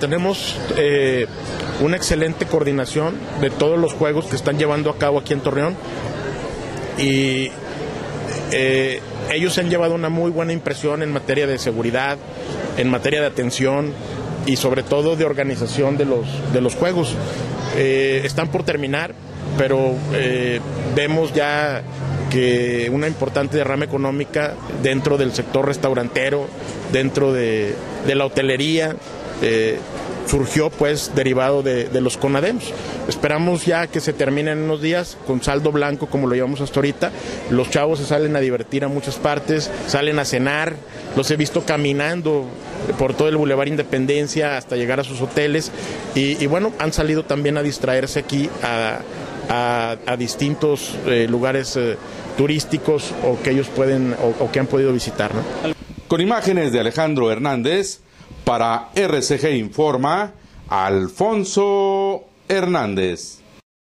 Tenemos una excelente coordinación de todos los juegos que están llevando a cabo aquí en Torreón y ellos han llevado una muy buena impresión en materia de seguridad, en materia de atención y sobre todo de organización de los juegos. Están por terminar, pero vemos ya que una importante derrama económica dentro del sector restaurantero, dentro de la hotelería, surgió pues derivado de los Conadems. Esperamos ya que se termine en unos días con saldo blanco como lo llevamos hasta ahorita. Los chavos se salen a divertir a muchas partes, salen a cenar, los he visto caminando por todo el Boulevard Independencia hasta llegar a sus hoteles y bueno, han salido también a distraerse aquí a distintos lugares turísticos o que ellos pueden o que han podido visitar, ¿no? Con imágenes de Alejandro Hernández, para RCG Informa, Alfonso Hernández.